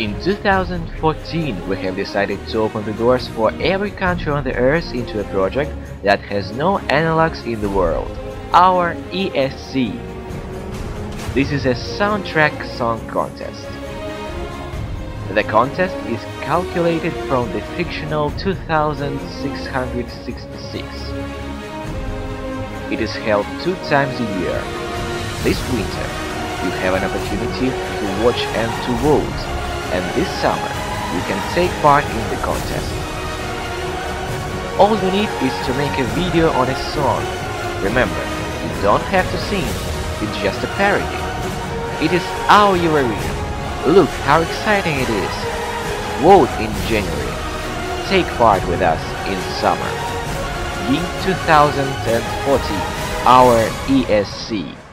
In 2014, we have decided to open the doors for every country on the earth into a project that has no analogs in the world, our ESC. This is a soundtrack song contest. The contest is calculated from the fictional 2666. It is held 2 times a year. This winter, you have an opportunity to watch and to vote. And this summer, you can take part in the contest. All you need is to make a video on a song. Remember, you don't have to sing, it's just a parody. It is our Eurovision. Look how exciting it is! Vote in January. Take part with us in summer. Year 2014, our ESC.